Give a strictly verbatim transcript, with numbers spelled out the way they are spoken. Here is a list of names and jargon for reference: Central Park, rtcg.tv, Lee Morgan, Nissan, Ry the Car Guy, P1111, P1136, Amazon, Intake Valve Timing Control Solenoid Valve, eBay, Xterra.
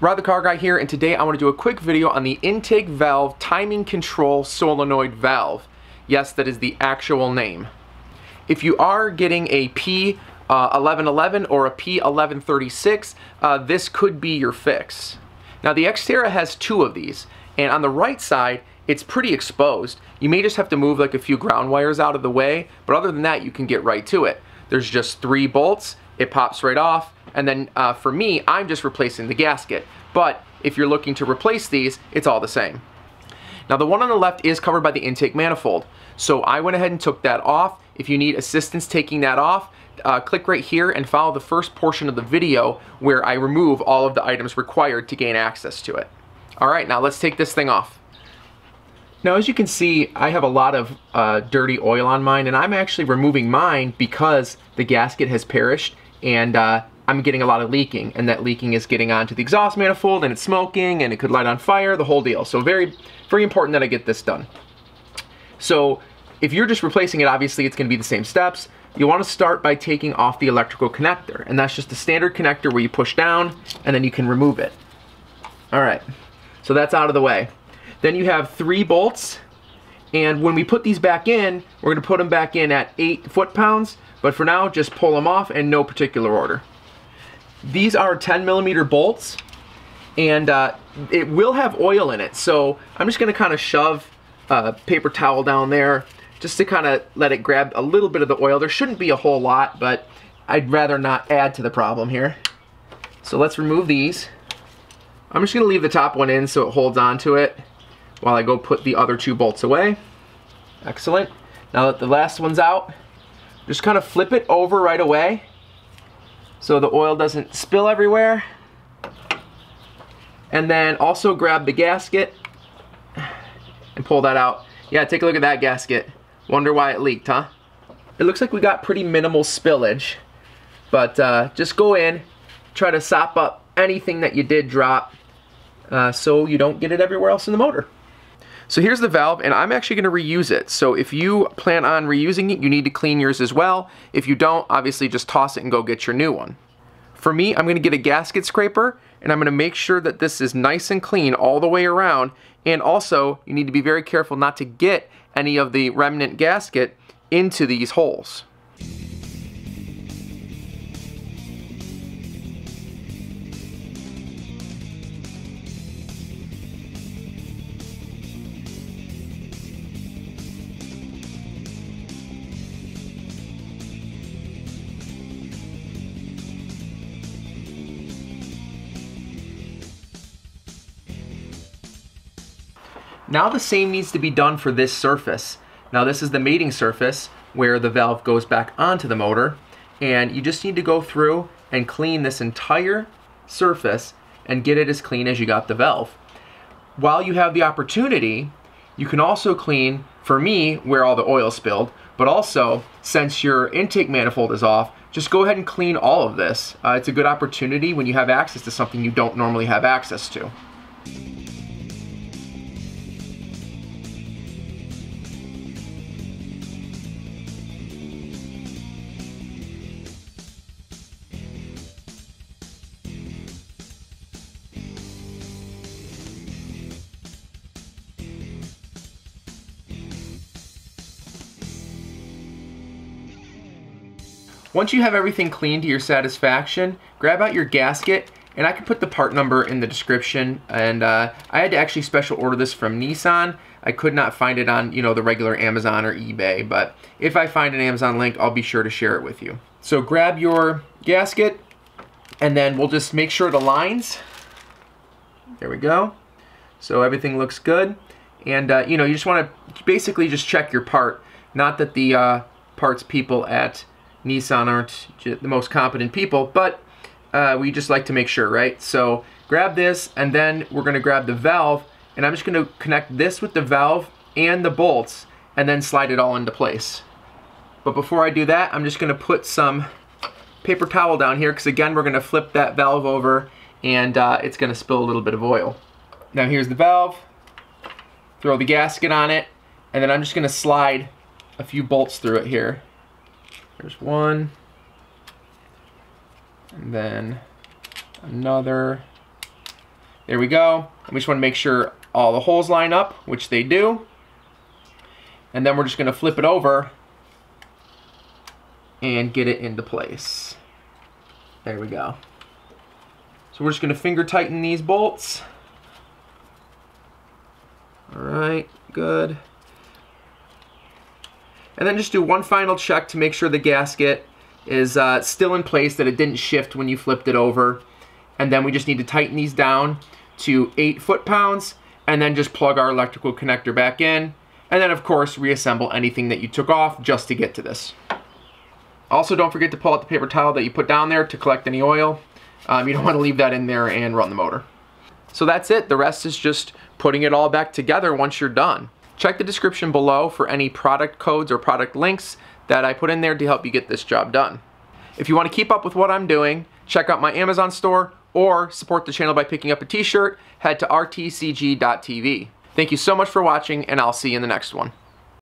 Ry the Car Guy here, and today I want to do a quick video on the intake valve timing control solenoid valve. Yes, that is the actual name. If you are getting a P eleven eleven or a P eleven thirty-six, uh, this could be your fix. Now the Xterra has two of these, and on the right side it's pretty exposed. You may just have to move like a few ground wires out of the way, but other than that you can get right to it. There's just three bolts, it pops right off. And then uh, for me, I'm just replacing the gasket. But if you're looking to replace these, it's all the same. Now the one on the left is covered by the intake manifold. So I went ahead and took that off. If you need assistance taking that off, uh, click right here and follow the first portion of the video where I remove all of the items required to gain access to it. All right, now let's take this thing off. Now as you can see, I have a lot of uh, dirty oil on mine, and I'm actually removing mine because the gasket has perished and uh, I'm getting a lot of leaking, and that leaking is getting onto the exhaust manifold, and it's smoking, and it could light on fire, the whole deal. So very, very important that I get this done. So if you're just replacing it, obviously it's gonna be the same steps. You wanna start by taking off the electrical connector, and that's just a standard connector where you push down and then you can remove it. All right, so that's out of the way. Then you have three bolts, and when we put these back in, we're gonna put them back in at eight foot-pounds, but for now, just pull them off in no particular order. These are ten millimeter bolts, and uh, it will have oil in it, so I'm just going to kind of shove a paper towel down there just to kind of let it grab a little bit of the oil. There shouldn't be a whole lot, but I'd rather not add to the problem here. So let's remove these. I'm just going to leave the top one in so it holds on to it while I go put the other two bolts away. Excellent. Now that the last one's out, just kind of flip it over right away so the oil doesn't spill everywhere. And then also grab the gasket and pull that out. Yeah, take a look at that gasket. Wonder why it leaked, huh? It looks like we got pretty minimal spillage, but uh, just go in, try to sop up anything that you did drop uh, so you don't get it everywhere else in the motor. So here's the valve, and I'm actually gonna reuse it. So if you plan on reusing it, you need to clean yours as well. If you don't, obviously just toss it and go get your new one. For me, I'm gonna get a gasket scraper, and I'm gonna make sure that this is nice and clean all the way around. And also, you need to be very careful not to get any of the remnant gasket into these holes. Now the same needs to be done for this surface. Now this is the mating surface where the valve goes back onto the motor, and you just need to go through and clean this entire surface and get it as clean as you got the valve. While you have the opportunity, you can also clean, for me, where all the oil spilled, but also since your intake manifold is off, just go ahead and clean all of this. Uh, it's a good opportunity when you have access to something you don't normally have access to. Once you have everything cleaned to your satisfaction, grab out your gasket, and I can put the part number in the description. And uh, I had to actually special order this from Nissan. I could not find it on, you know, the regular Amazon or eBay, but if I find an Amazon link, I'll be sure to share it with you. So grab your gasket, and then we'll just make sure it aligns. There we go. So everything looks good, and uh, you know, you just want to basically just check your part. Not that the uh, parts people at Nissan aren't the most competent people, but uh, we just like to make sure, right? So grab this, and then we're gonna grab the valve, and I'm just gonna connect this with the valve and the bolts, and then slide it all into place. But before I do that, I'm just gonna put some paper towel down here, because again, we're gonna flip that valve over, and uh, it's gonna spill a little bit of oil. Now here's the valve, throw the gasket on it, and then I'm just gonna slide a few bolts through it here. There's one, and then another, There we go. We just want to make sure all the holes line up, which they do. And then we're just going to flip it over and get it into place. There we go. So we're just going to finger tighten these bolts. All right, good. And then just do one final check to make sure the gasket is uh, still in place, that it didn't shift when you flipped it over. And then we just need to tighten these down to eight foot-pounds and then just plug our electrical connector back in. And then, of course, reassemble anything that you took off just to get to this. Also, don't forget to pull out the paper towel that you put down there to collect any oil. Um, you don't want to leave that in there and run the motor. So that's it. The rest is just putting it all back together once you're done. Check the description below for any product codes or product links that I put in there to help you get this job done. If you want to keep up with what I'm doing, check out my Amazon store or support the channel by picking up a t-shirt. Head to r t c g dot t v. Thank you so much for watching, and I'll see you in the next one.